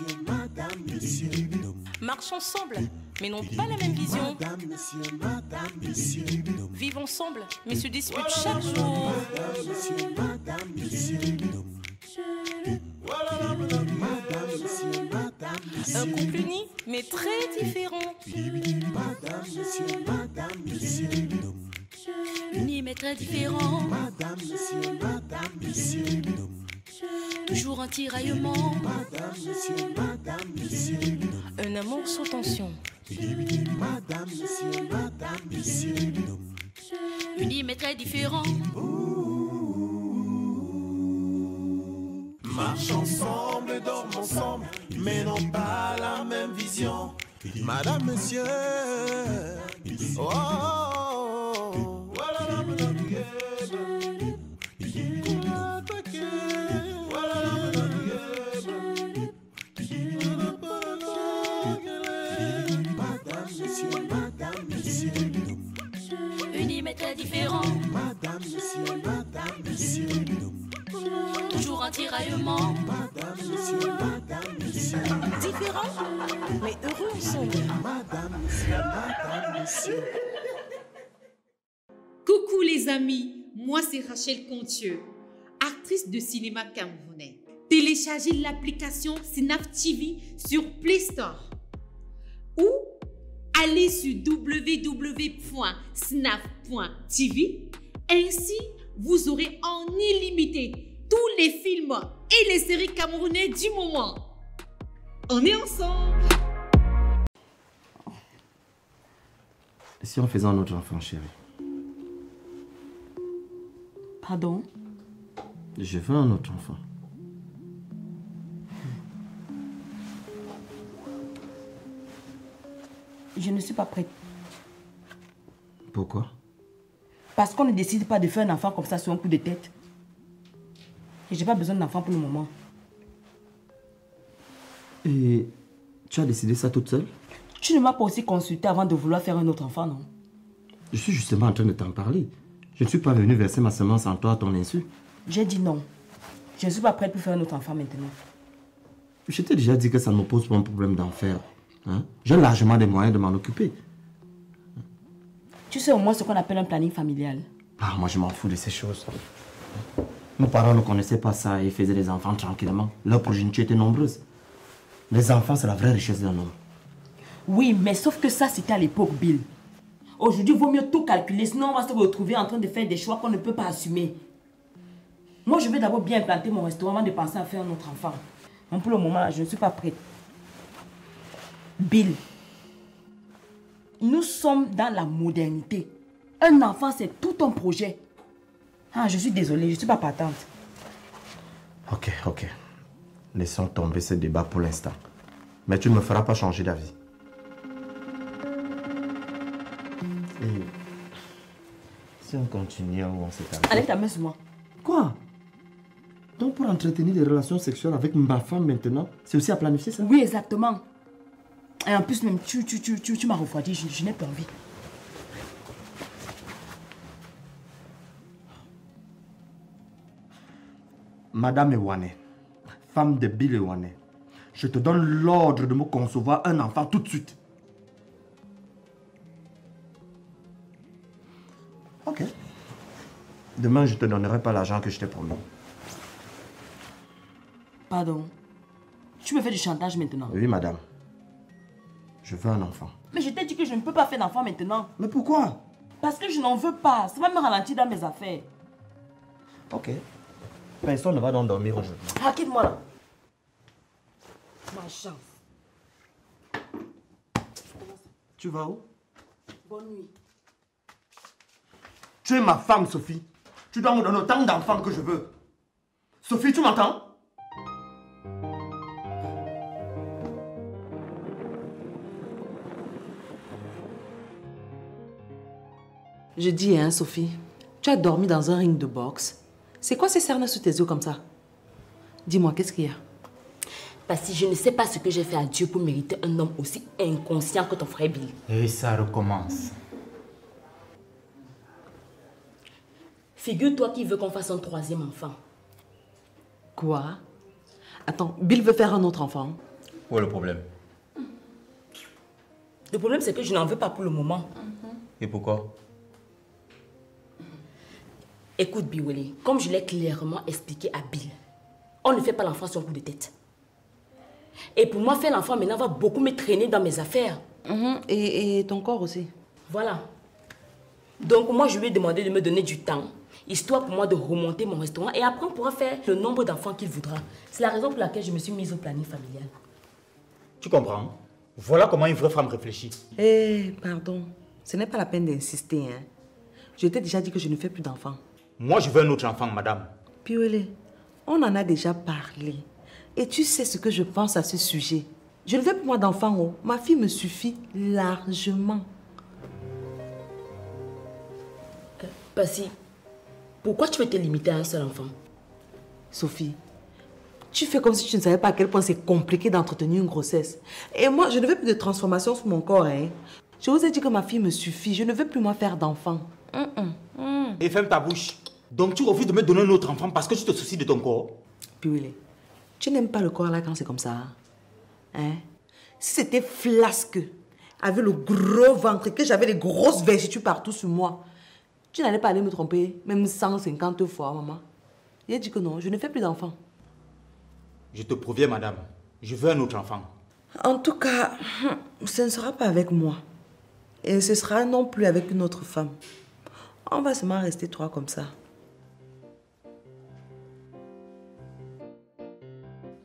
Monsieur, Madame Monsieur. Marchent ensemble, mais n'ont pas la même vision. Madame Monsieur. Vivent ensemble, mais se disputent chaque jour. Madame Monsieur, Madame Monsieur. Un couple uni, mais très différent. Madame Monsieur, Madame Monsieur. Uni, mais très différent. Madame Monsieur, Madame Monsieur. Toujours un tiraillement. Madame Monsieur, Madame Monsieur. Un amour sous tension. Madame Monsieur, Madame Monsieur. Uni, mais très différent. Marche ensemble, dorment ensemble, mais n'ont pas la même vision. Madame, Monsieur, oh, voilà Madame Monsieur, Madame Monsieur, unis mais très différents. Madame Monsieur, Madame Monsieur. Toujours un tiraillement. Madame Monsieur, Madame Monsieur. Différents, mais heureux ensemble. Madame Monsieur, Madame Monsieur. Coucou les amis, moi c'est Rachel Contieux, actrice de cinéma camerounais. Téléchargez l'application SNAF TV sur Play Store ou allez sur www.snaf.tv. Ainsi, vous aurez en illimité tous les films et les séries camerounais du moment. On est ensemble. Si on faisait un autre enfant, chérie. Pardon? Je veux un autre enfant. Je ne suis pas prête. Pourquoi? Parce qu'on ne décide pas de faire un enfant comme ça sur un coup de tête. Et j'ai pas besoin d'enfant pour le moment. Et tu as décidé ça toute seule? Tu ne m'as pas aussi consultée avant de vouloir faire un autre enfant, non? Je suis justement en train de t'en parler. Je ne suis pas venue verser ma semence en toi à ton insu. J'ai dit non. Je ne suis pas prête pour faire un autre enfant maintenant. Je t'ai déjà dit que ça ne me pose pas un problème d'en faire. Hein? J'ai largement des moyens de m'en occuper. Tu sais au moins ce qu'on appelle un planning familial. Ah, moi je m'en fous de ces choses. Nos parents ne connaissaient pas ça et faisaient des enfants tranquillement. Leur progéniture était nombreuse. Les enfants, c'est la vraie richesse d'un homme. Oui, mais sauf que ça, c'était à l'époque, Bill. Aujourd'hui, il vaut mieux tout calculer, sinon on va se retrouver en train de faire des choix qu'on ne peut pas assumer. Moi, je vais d'abord bien implanter mon restaurant avant de penser à faire un autre enfant. Donc, pour le moment, je ne suis pas prête. Bill, nous sommes dans la modernité. Un enfant, c'est tout un projet. Ah, je suis désolée, je ne suis pas partante. Ok, ok. Laissons tomber ce débat pour l'instant. Mais tu ne me feras pas changer d'avis. Et si on continue ou on s'établit... Allez, ta main sur moi. Quoi? Donc pour entretenir des relations sexuelles avec ma femme maintenant, c'est aussi à planifier ça? Oui, exactement. Et en plus même, tu m'as refroidi, je n'ai pas envie. Madame Ewane, femme de Bill Ewane, je te donne l'ordre de me concevoir un enfant tout de suite. Ok. Demain, je ne te donnerai pas l'argent que je t'ai promis. Pardon? Tu me fais du chantage maintenant? Oui, madame. Je veux un enfant. Mais je t'ai dit que je ne peux pas faire d'enfant maintenant. Mais pourquoi? Parce que je n'en veux pas. Ça va me ralentir dans mes affaires. Ok. Personne ne va donc dormir aujourd'hui. Ah, quitte-moi là. Ma chance. Tu vas où? Bonne nuit. Tu es ma femme, Sophie. Tu dois me donner autant d'enfants que je veux. Sophie, tu m'entends? Je dis, hein, Sophie, tu as dormi dans un ring de boxe. C'est quoi ces cernes sous tes yeux comme ça? Dis-moi, qu'est-ce qu'il y a? Pasi, je ne sais pas ce que j'ai fait à Dieu pour mériter un homme aussi inconscient que ton frère Bill. Et ça recommence. Figure-toi qu'il veut qu'on fasse un troisième enfant. Quoi? Attends, Bill veut faire un autre enfant? Où est le problème? Le problème, c'est que je n'en veux pas pour le moment. Et pourquoi? Écoute, Biwoli, comme je l'ai clairement expliqué à Bill, on ne fait pas l'enfant sur le coup de tête. Et pour moi, faire l'enfant maintenant va beaucoup me traîner dans mes affaires. Et ton corps aussi. Voilà. Donc moi, je lui ai demandé de me donner du temps, histoire pour moi de remonter mon restaurant et après on pourra faire le nombre d'enfants qu'il voudra. C'est la raison pour laquelle je me suis mise au planning familial. Tu comprends? Voilà comment une vraie femme réfléchit. Eh, pardon. Ce n'est pas la peine d'insister, hein. Je t'ai déjà dit que je ne fais plus d'enfants. Moi, je veux un autre enfant, madame. Piolet, on en a déjà parlé. Et tu sais ce que je pense à ce sujet. Je ne veux plus moi d'enfant, oh. Ma fille me suffit largement. Pasi, pourquoi tu veux te limiter à un seul enfant? Sophie, tu fais comme si tu ne savais pas à quel point c'est compliqué d'entretenir une grossesse. Et moi, je ne veux plus de transformation sur mon corps, hein. Je vous ai dit que ma fille me suffit. Je ne veux plus moi faire d'enfant. Et ferme ta bouche. Donc tu refuses de me donner un autre enfant parce que tu te soucies de ton corps? Piwele, tu n'aimes pas le corps là quand c'est comme ça, hein? Si c'était flasque, avec le gros ventre et que j'avais des grosses vergetures partout sur moi, tu n'allais pas aller me tromper, même 150 fois, maman. J'ai dit que non, je ne fais plus d'enfant. Je te préviens, madame, je veux un autre enfant. En tout cas, ce ne sera pas avec moi. Et ce sera non plus avec une autre femme. On va seulement rester trois comme ça.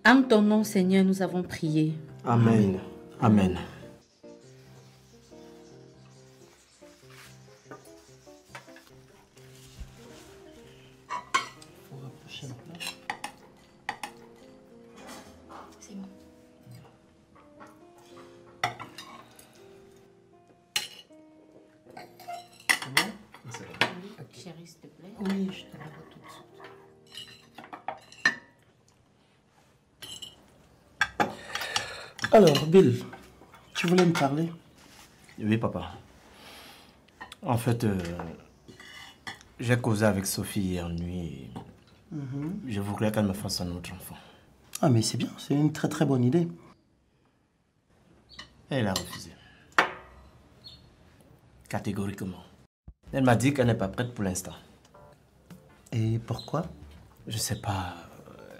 En ton nom, Seigneur, nous avons prié. Amen. Amen. Alors, Bill, tu voulais me parler? Oui, papa. En fait, j'ai causé avec Sophie hier nuit. Je voudrais qu'elle me fasse un autre enfant. Ah, mais c'est bien, c'est une très bonne idée. Elle a refusé. Catégoriquement. Elle m'a dit qu'elle n'est pas prête pour l'instant. Et pourquoi? Je sais pas.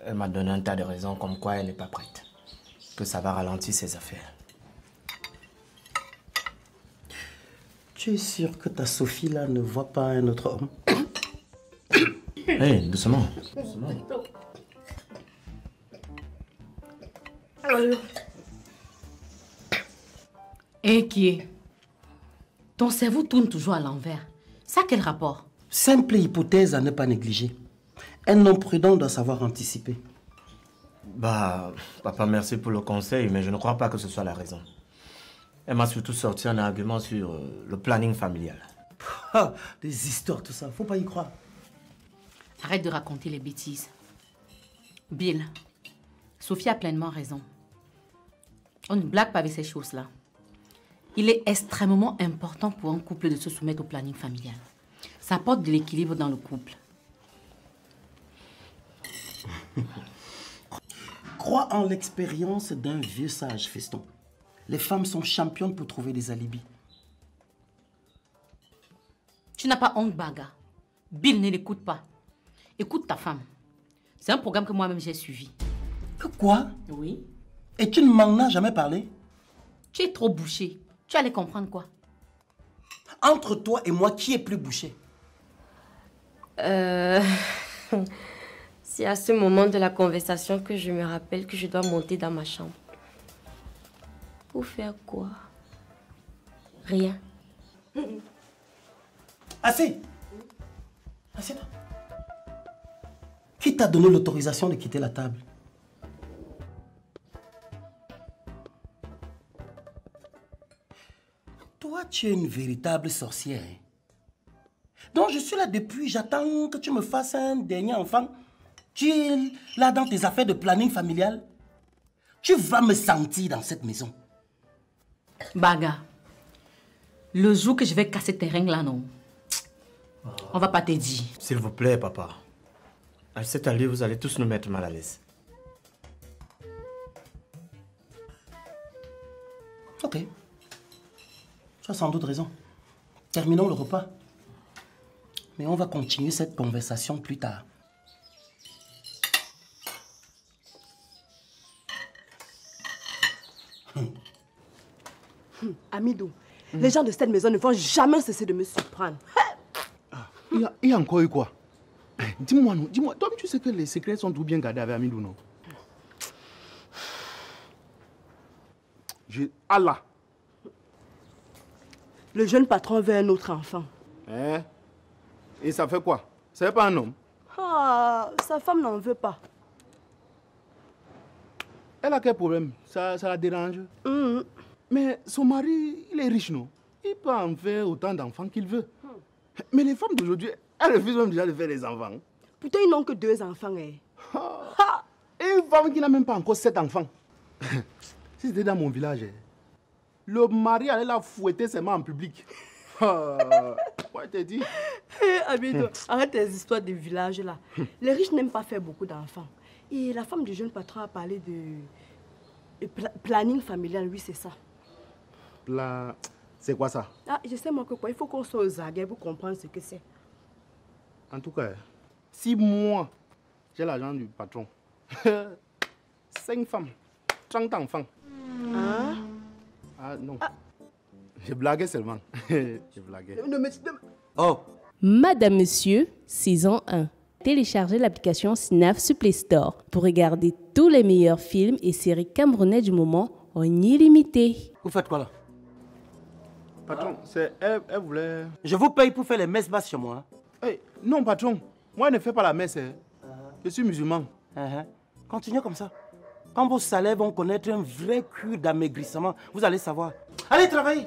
Elle m'a donné un tas de raisons comme quoi elle n'est pas prête. Que ça va ralentir ses affaires. Tu es sûr que ta Sophie là ne voit pas un autre homme? Hey, doucement. Inquiet. Ton cerveau tourne toujours à l'envers. Ça, quel rapport? Simple hypothèse à ne pas négliger. Un homme prudent doit savoir anticiper. Bah, papa, merci pour le conseil, mais je ne crois pas que ce soit la raison. Elle m'a surtout sorti un argument sur le planning familial. Des histoires, tout ça, faut pas y croire. Arrête de raconter les bêtises. Bill, Sophie a pleinement raison. On ne blague pas avec ces choses-là. Il est extrêmement important pour un couple de se soumettre au planning familial. Ça apporte de l'équilibre dans le couple. Crois en l'expérience d'un vieux sage, Feston. Les femmes sont championnes pour trouver des alibis. Tu n'as pas honte, Baga. Bill ne l'écoute pas. Écoute ta femme. C'est un programme que moi-même j'ai suivi. Que quoi? Oui. Et tu ne m'en as jamais parlé? Tu es trop bouché. Tu allais comprendre quoi? Entre toi et moi, qui est plus bouché? C'est à ce moment de la conversation que je me rappelle que je dois monter dans ma chambre. Pour faire quoi? Rien. Assez! Assez-toi. Qui t'a donné l'autorisation de quitter la table? Toi, tu es une véritable sorcière. Donc, je suis là depuis, j'attends que tu me fasses un dernier enfant. Tu es là dans tes affaires de planning familial. Tu vas me sentir dans cette maison. Baga, le jour que je vais casser tes règles là, non. On va pas te dire. S'il vous plaît, papa. À cet allure, vous allez tous nous mettre mal à l'aise. Tu as sans doute raison. Terminons le repas. Mais on va continuer cette conversation plus tard. Amidou, les gens de cette maison ne vont jamais cesser de me surprendre. Il y a encore eu quoi? Dis-moi, non, dis-moi. Toi, tu sais que les secrets sont tout bien gardés avec Amidou, non? Allah! Le jeune patron veut un autre enfant. Hein? Et ça fait quoi? C'est pas un homme? Ah, sa femme n'en veut pas. Elle a quel problème? Ça la dérange? Mais son mari, il est riche, non? Il peut en faire autant d'enfants qu'il veut. Mais les femmes d'aujourd'hui, elles refusent même déjà de faire des enfants. Pourtant, ils n'ont que 2 enfants. Et une femme qui n'a même pas encore 7 enfants. Si c'était dans mon village, le mari allait la fouetter seulement en public. Moi, je t'ai dit. Amidou, arrête tes histoires de village là. Les riches n'aiment pas faire beaucoup d'enfants. Et la femme du jeune patron a parlé de planning familial, oui, c'est ça. C'est quoi ça? Ah, je sais moi que quoi. Il faut qu'on soit aux aguets pour comprendre ce que c'est. En tout cas, si moi, j'ai l'argent du patron, 5 femmes, 30 enfants. Hein? Ah non. Ah. Je blaguais seulement. Je blaguais. Oh! Madame Monsieur, saison 1. Téléchargez l'application CINAF sur Play Store pour regarder tous les meilleurs films et séries camerounais du moment en illimité. Vous faites quoi là? Patron, elle voulait... Je vous paye pour faire les messes basses chez moi. Hey, non, patron. Moi, je ne fais pas la messe. Je suis musulman. Continuez comme ça. Quand vos salaires vont connaître un vrai cure d'amaigrissement, vous allez savoir. Allez, travailler!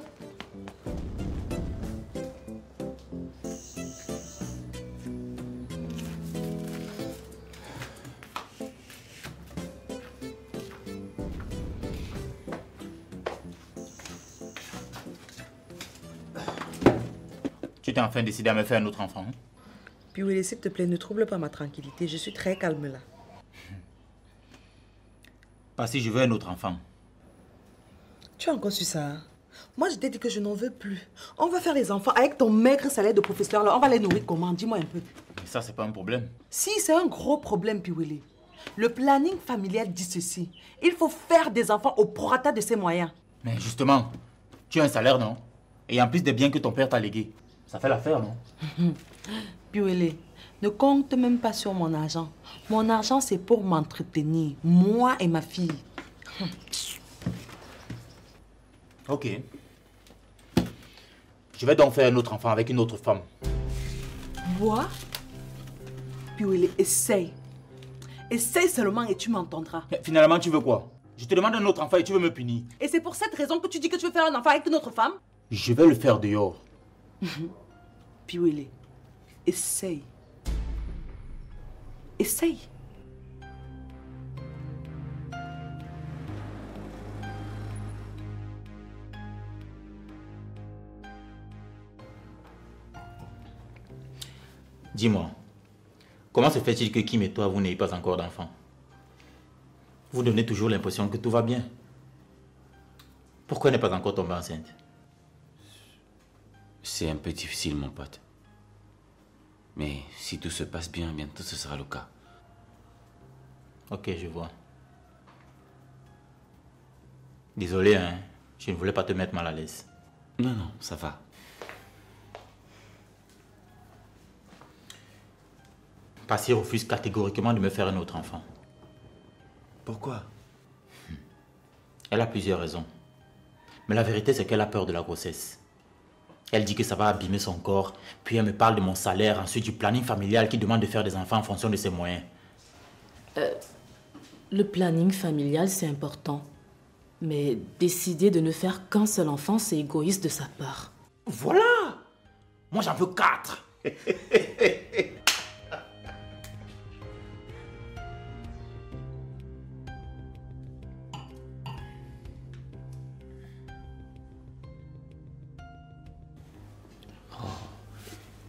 Tu t'es enfin décidé à me faire un autre enfant. Hein? Piwele, s'il te plaît, ne trouble pas ma tranquillité. Je suis très calme là. Passy, je veux un autre enfant. Tu as encore su ça, hein? Moi, je t'ai dit que je n'en veux plus. On va faire les enfants avec ton maigre salaire de professeur. Là, on va les nourrir comment? Dis-moi un peu. Mais ça, c'est pas un problème. Si, c'est un gros problème, Piwele. Le planning familial dit ceci. Il faut faire des enfants au prorata de ses moyens. Mais justement, tu as un salaire, non? Et en plus des biens que ton père t'a légués. Ça fait l'affaire, non? Biwoli, ne compte même pas sur mon argent. Mon argent, c'est pour m'entretenir, moi et ma fille. Ok. Je vais donc faire un autre enfant avec une autre femme. Quoi? Biwoli, essaye. Essaye seulement et tu m'entendras. Mais finalement, tu veux quoi? Je te demande un autre enfant et tu veux me punir. Et c'est pour cette raison que tu dis que tu veux faire un enfant avec une autre femme? Je vais le faire dehors. Piwele, essaye. Essaye. Dis-moi, comment se fait-il que Kim et toi, vous n'ayez pas encore d'enfant? Vous donnez toujours l'impression que tout va bien. Pourquoi n'est pas encore tombée enceinte? C'est un peu difficile, mon pote. Mais si tout se passe bien, bientôt ce sera le cas. Ok, je vois. Désolé, hein. Je ne voulais pas te mettre mal à l'aise. Non, non, ça va. Passy refuse catégoriquement de me faire un autre enfant. Pourquoi? Elle a plusieurs raisons. Mais la vérité, c'est qu'elle a peur de la grossesse. Elle dit que ça va abîmer son corps, puis elle me parle de mon salaire, ensuite du planning familial qui demande de faire des enfants en fonction de ses moyens. Le planning familial, c'est important. Mais décider de ne faire qu'un seul enfant, c'est égoïste de sa part. Voilà! Moi, j'en veux 4!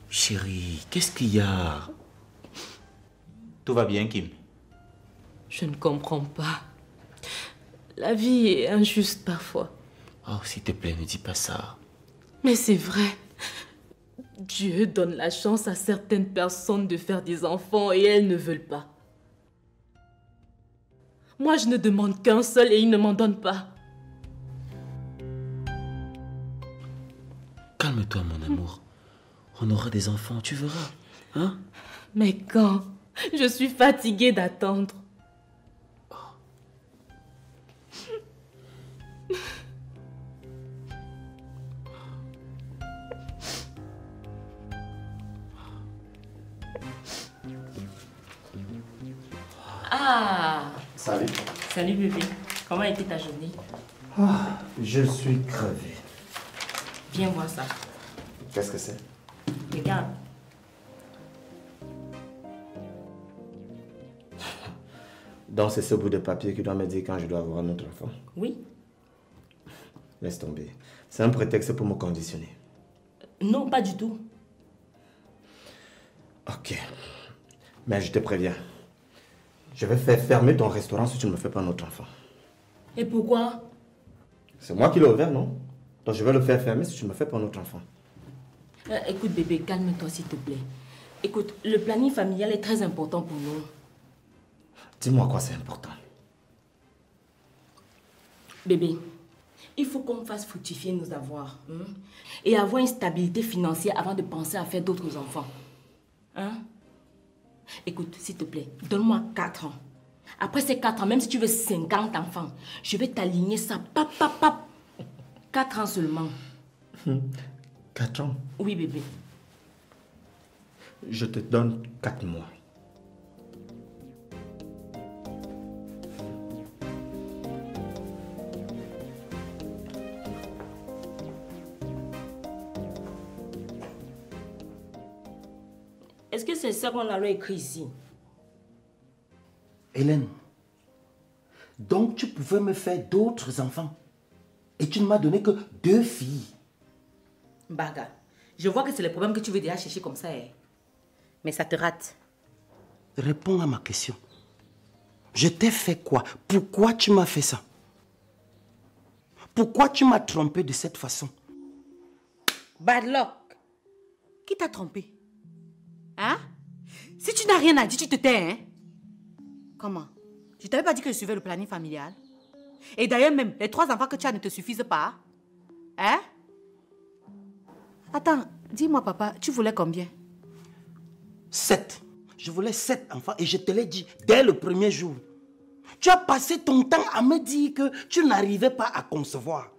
Chérie, qu'est-ce qu'il y a? Tout va bien, Kim? Je ne comprends pas. La vie est injuste parfois. Oh, s'il te plaît, ne dis pas ça. Mais c'est vrai. Dieu donne la chance à certaines personnes de faire des enfants et elles ne veulent pas. Moi, je ne demande qu'un seul et il ne m'en donne pas. Calme-toi, mon amour. On aura des enfants, tu verras. Hein? Mais quand? Je suis fatiguée d'attendre. Ah! Salut. Salut bébé. Comment a été ta journée? Ah, je suis crevée. Viens voir ça. Qu'est-ce que c'est? Regarde. Donc c'est ce bout de papier qui doit me dire quand je dois avoir notre enfant? Oui. Laisse tomber. C'est un prétexte pour me conditionner. Non, pas du tout. Ok. Mais je te préviens. Je vais faire fermer ton restaurant si tu ne me fais pas notre enfant. Et pourquoi? C'est moi qui l'ai ouvert, non? Donc je vais le faire fermer si tu ne me fais pas notre enfant. Écoute bébé, calme-toi s'il te plaît. Écoute, le planning familial est très important pour nous. Dis-moi quoi c'est important. Bébé, il faut qu'on fasse fructifier nos avoirs. Hein? Et avoir une stabilité financière avant de penser à faire d'autres enfants. Hein? Écoute, s'il te plaît, donne-moi 4 ans. Après ces 4 ans, même si tu veux 50 enfants, je vais t'aligner ça, pap, pap, pap. 4 ans seulement. 4 ans? Oui, bébé. Je te donne 4 mois. Est-ce que c'est ça qu'on a écrit ici? Hélène, donc tu pouvais me faire d'autres enfants et tu ne m'as donné que 2 filles. Baga, je vois que c'est le problème que tu veux déjà chercher comme ça. Mais ça te rate. Réponds à ma question. Je t'ai fait quoi? Pourquoi tu m'as fait ça? Pourquoi tu m'as trompé de cette façon? Badlock, qui t'a trompé? Hein? Si tu n'as rien à dire, tu te tais, hein? Comment? Je t'avais pas dit que je suivais le planning familial. Et d'ailleurs même, les 3 enfants que tu as ne te suffisent pas. Hein? Attends, dis-moi papa, tu voulais combien? 7. Je voulais 7 enfants et je te l'ai dit dès le premier jour. Tu as passé ton temps à me dire que tu n'arrivais pas à concevoir.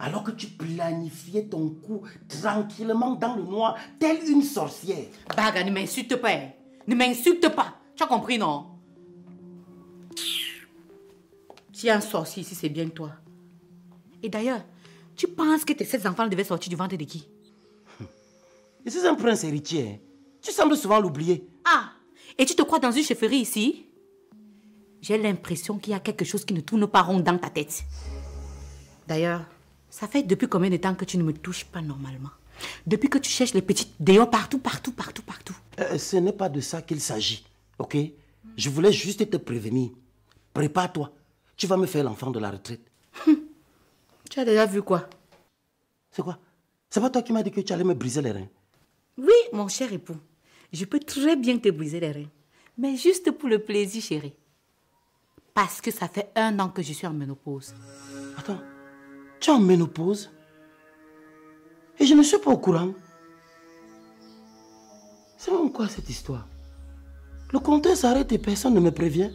Alors que tu planifiais ton coup tranquillement dans le noir, telle une sorcière. Baga, ne m'insulte pas. Ne m'insulte pas. Tu as compris, non? S'il y a un sorcier ici, c'est bien toi. Et d'ailleurs, tu penses que tes 7 enfants devaient sortir du ventre de qui? Je suis un prince héritier. Tu sembles souvent l'oublier. Ah, et tu te crois dans une chefferie ici? J'ai l'impression qu'il y a quelque chose qui ne tourne pas rond dans ta tête. D'ailleurs... ça fait depuis combien de temps que tu ne me touches pas normalement? Depuis que tu cherches les petites déos partout, partout, partout, partout. Ce n'est pas de ça qu'il s'agit, ok? Je voulais juste te prévenir. Prépare-toi, tu vas me faire l'enfant de la retraite. Tu as déjà vu quoi? C'est quoi? C'est pas toi qui m'as dit que tu allais me briser les reins? Oui, mon cher époux. Je peux très bien te briser les reins. Mais juste pour le plaisir, chérie. Parce que ça fait 1 an que je suis en ménopause. Attends. Tu es en ménopause et je ne suis pas au courant. C'est même quoi cette histoire? Le compteur s'arrête et personne ne me prévient.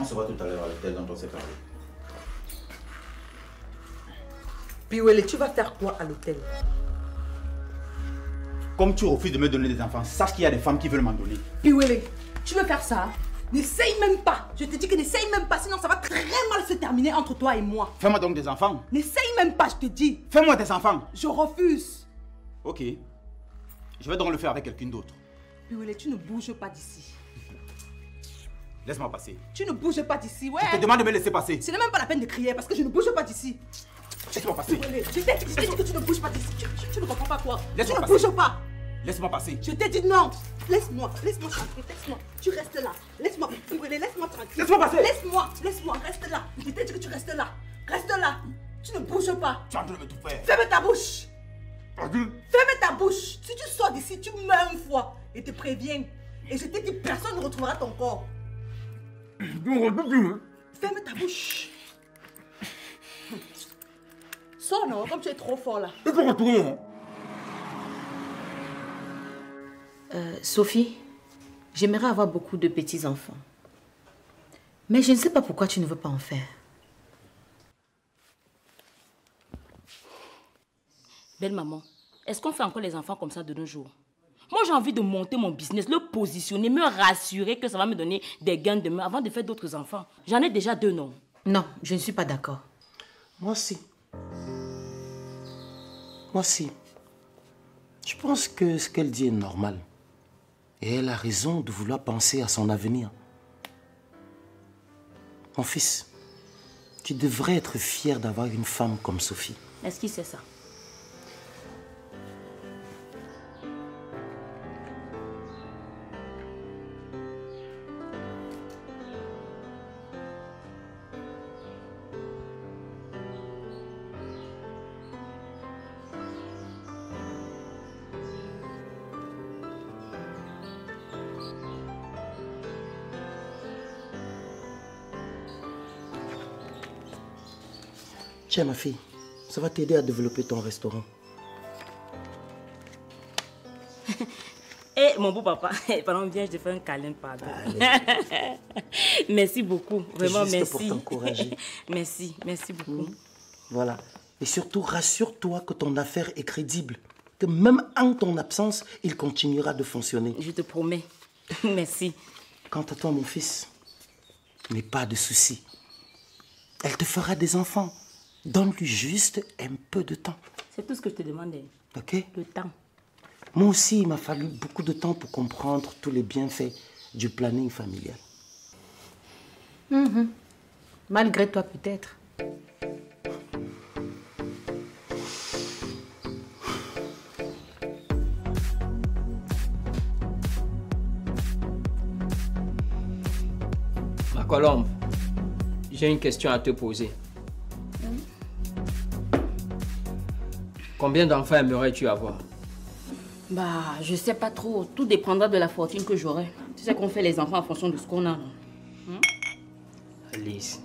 On se voit tout à l'heure à l'hôtel dont on s'est parlé. Piwele, tu vas faire quoi à l'hôtel? Comme tu refuses de me donner des enfants, sache qu'il y a des femmes qui veulent m'en donner. Piwele, tu veux faire ça? N'essaye même pas. Je te dis que n'essaye même pas, sinon ça va très mal se terminer entre toi et moi. Fais-moi donc des enfants. N'essaye même pas, je te dis. Fais-moi des enfants. Je refuse. Ok. Je vais donc le faire avec quelqu'un d'autre. Biwoli, tu ne bouges pas d'ici. Laisse-moi passer. Tu ne bouges pas d'ici, ouais. Je te demande de me laisser passer. Ce n'est même pas la peine de crier parce que je ne bouge pas d'ici. Laisse-moi passer. Biwoli, je t'ai dit que tu ne bouges pas d'ici. Tu ne comprends pas quoi. Laisse-moi passer. Tu ne bouges pas. Laisse-moi passer. Je t'ai dit non. Laisse-moi, laisse-moi tranquille, laisse-moi. Tu restes là. Laisse-moi, laisse-moi tranquille. Laisse-moi passer. Laisse-moi, laisse-moi, reste là. Je t'ai dit que tu restes là. Reste là. Tu ne bouges pas. Tu es en train de me tout faire. Ferme ta bouche. Pardon? Ferme ta bouche. Si tu sors d'ici, tu meurs une fois. Et te préviens. Et je t'ai dit, personne ne retrouvera ton corps. Ferme ta bouche. Sors, non, comme tu es trop fort là. Sophie, j'aimerais avoir beaucoup de petits-enfants. Mais je ne sais pas pourquoi tu ne veux pas en faire. Belle maman, est-ce qu'on fait encore les enfants comme ça de nos jours? Moi, j'ai envie de monter mon business, le positionner, me rassurer que ça va me donner des gains demain avant de faire d'autres enfants. J'en ai déjà deux, non? Non, je ne suis pas d'accord. Moi aussi. Moi aussi. Je pense que ce qu'elle dit est normal. Et elle a raison de vouloir penser à son avenir. Mon fils, tu devrais être fier d'avoir une femme comme Sophie. Est-ce qu'il sait ça? Tiens, ma fille, ça va t'aider à développer ton restaurant. Et mon beau papa, pendant bien, je te fais un câlin, pardon. Merci beaucoup, vraiment merci. Juste pour t'encourager. Merci, merci beaucoup. Voilà. Et surtout, rassure-toi que ton affaire est crédible. Que même en ton absence, il continuera de fonctionner. Je te promets. Merci. Quant à toi, mon fils, n'aie pas de soucis. Elle te fera des enfants. Donne-lui juste un peu de temps. C'est tout ce que je te demandais. Ok? Le temps. Moi aussi, il m'a fallu beaucoup de temps pour comprendre tous les bienfaits du planning familial. Malgré toi, peut-être. Ma colombe, j'ai une question à te poser. Combien d'enfants aimerais-tu avoir? Bah, je sais pas trop. Tout dépendra de la fortune que j'aurai. Tu sais qu'on fait les enfants en fonction de ce qu'on a. Alice,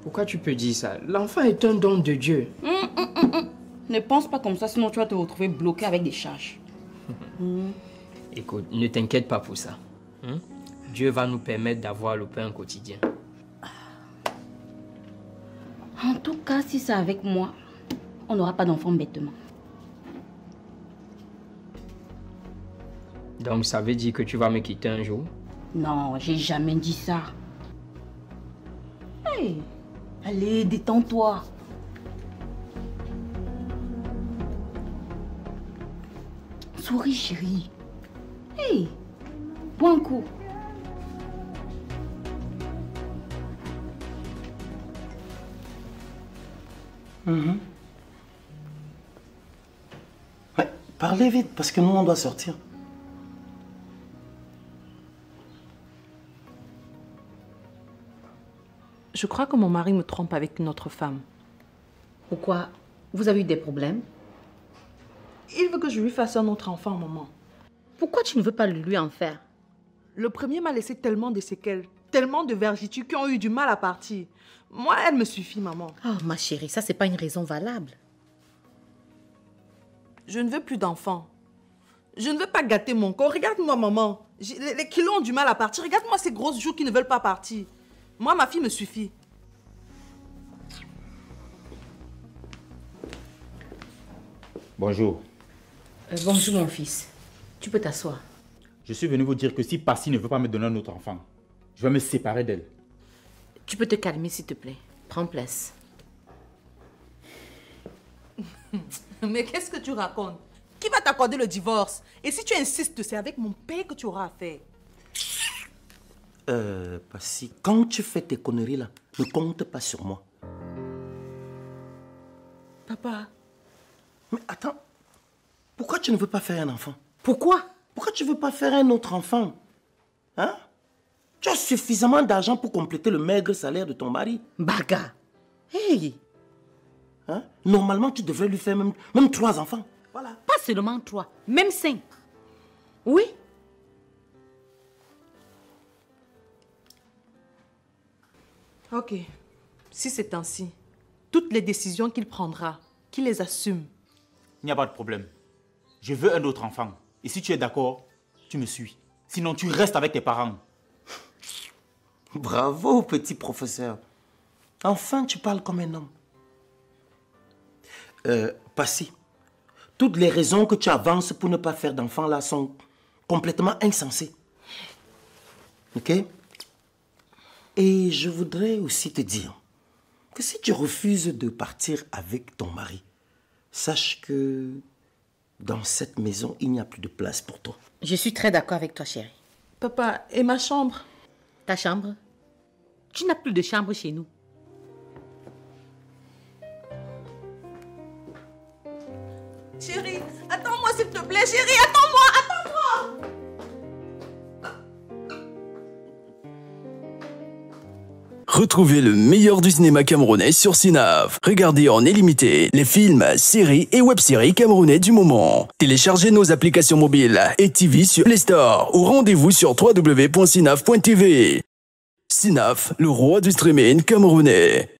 pourquoi tu peux dire ça? L'enfant est un don de Dieu. Ne pense pas comme ça, sinon tu vas te retrouver bloqué avec des charges. Écoute, ne t'inquiète pas pour ça. Dieu va nous permettre d'avoir le pain quotidien. En tout cas, si c'est avec moi, on n'aura pas d'enfants bêtement. Donc, ça veut dire que tu vas me quitter un jour? Non, j'ai jamais dit ça. Hey, allez, détends-toi. Souris, chérie. Hey, bois un coup. Ouais, parlez vite, parce que nous, on doit sortir. Je crois que mon mari me trompe avec une autre femme. Pourquoi? Vous avez eu des problèmes? Il veut que je lui fasse un autre enfant, maman. Pourquoi tu ne veux pas lui en faire? Le premier m'a laissé tellement de séquelles, tellement de vergitures qui ont eu du mal à partir. Moi, elle me suffit, maman. Oh, ma chérie, ça, c'est pas une raison valable. Je ne veux plus d'enfants. Je ne veux pas gâter mon corps. Regarde-moi, maman. Les kilos ont du mal à partir. Regarde-moi ces grosses joues qui ne veulent pas partir. Moi, ma fille me suffit. Bonjour. Bonjour, mon fils. Tu peux t'asseoir. Je suis venu vous dire que si Passy ne veut pas me donner un autre enfant, je vais me séparer d'elle. Tu peux te calmer, s'il te plaît. Prends place. Mais qu'est-ce que tu racontes? Qui va t'accorder le divorce? Et si tu insistes, c'est avec mon père que tu auras affaire. Passy, quand tu fais tes conneries là, ne compte pas sur moi. Papa. Mais attends, pourquoi tu ne veux pas faire un enfant? Pourquoi? Pourquoi tu ne veux pas faire un autre enfant? Hein? Tu as suffisamment d'argent pour compléter le maigre salaire de ton mari. Baga. Hey, Hein? Normalement, tu devrais lui faire même 3 enfants. Voilà. Pas seulement 3, même 5. Oui. Ok. Si c'est ainsi, toutes les décisions qu'il prendra, qu'il les assume. Il n'y a pas de problème. Je veux un autre enfant. Et si tu es d'accord, tu me suis. Sinon, tu restes avec tes parents. Bravo, petit professeur. Enfin, tu parles comme un homme. Passy, toutes les raisons que tu avances pour ne pas faire d'enfant là sont complètement insensées. Ok? Et je voudrais aussi te dire que si tu refuses de partir avec ton mari, sache que dans cette maison, il n'y a plus de place pour toi. Je suis très d'accord avec toi, chérie. Papa, et ma chambre? Ta chambre? Tu n'as plus de chambre chez nous. Chérie, attends-moi s'il te plaît, chérie, attends-moi, attends-moi! Retrouvez le meilleur du cinéma camerounais sur CINAF. Regardez en illimité les films, séries et web-séries camerounais du moment. Téléchargez nos applications mobiles et TV sur Play Store ou rendez-vous sur www.cinaf.tv. CINAF, le roi du streaming camerounais.